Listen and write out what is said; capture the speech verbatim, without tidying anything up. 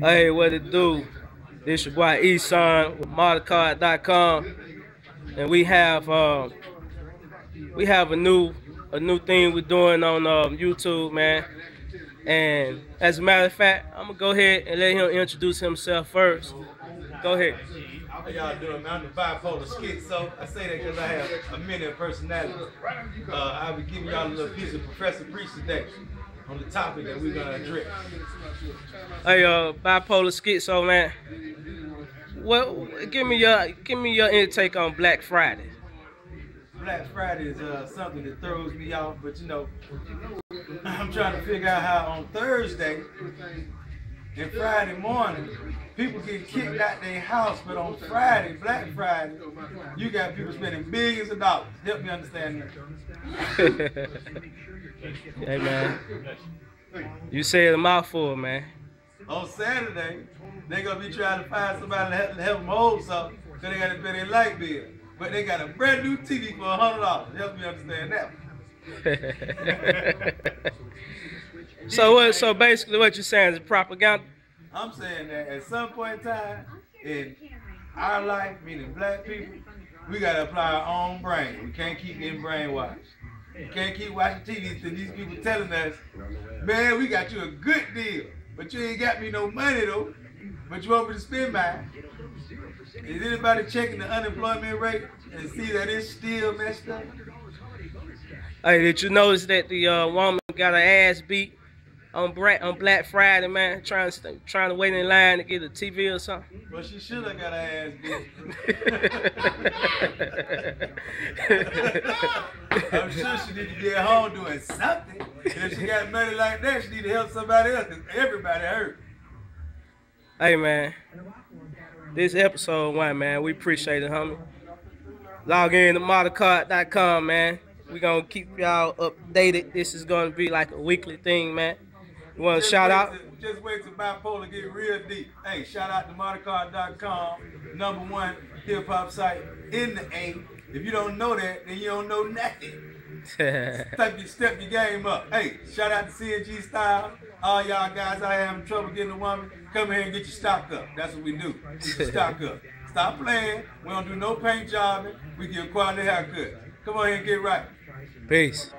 Hey, what it do? This your boy Eson with martacard dot com, and we have uh, we have a new a new thing we're doing on um, YouTube, man. And as a matter of fact, I'm gonna go ahead and let him introduce himself first. Go ahead. How y'all doing, man? I'm the Bipolar Skitzo. I say that because I have a minute of personality. Uh, I'll be giving y'all a little piece of Professor Preach today on the topic that we're gonna address. Hey, uh, Bipolar Skitzo, man. Well, give me your give me your intake on Black Friday. Black Friday is uh, something that throws me off, but you know, I'm trying to figure out how on Thursday and Friday morning, people get kicked out their house, but on Friday, Black Friday, you got people spending billions of dollars. Help me understand that. Hey, man. You said a mouthful, man. On Saturday, they're going to be trying to find somebody to help, to help them hold something because they got to pay their light bill. But they got a brand new T V for a hundred dollars. Help me understand that. So what? So basically, what you're saying is propaganda. I'm saying that at some point in time in our life, meaning Black people, we gotta apply our own brain. We can't keep getting brainwashed. We can't keep watching T V till these people telling us, "Man, we got you a good deal, but you ain't got me no money though. But you want me to spend mine." Is anybody checking the unemployment rate and see that it's still messed up? Hey, did you notice that the uh, woman got her ass beat on Black on Black Friday, man, trying to trying to wait in line to get a T V or something? Well, she should have got her ass beat. I'm sure she need to get home doing something. And if she got money like that, she need to help somebody else. Everybody hurt. Hey, man, this episode one, man, we appreciate it, homie. Log in to martacard dot com, man. We gonna keep y'all updated. This is gonna be like a weekly thing, man. You want to shout out? To, just wait till Bipolar get real deep. Hey, shout out to martacard dot com, number one hip hop site in the A. If you don't know that, then you don't know nothing. Step your step your game up. Hey, shout out to C N G Style. All y'all guys out here having trouble getting a woman, come here and get your stock up. That's what we do. Get your stock up. Stop playing. We don't do no paint jobbing. We give quality haircuts. Come on here and get right. Peace.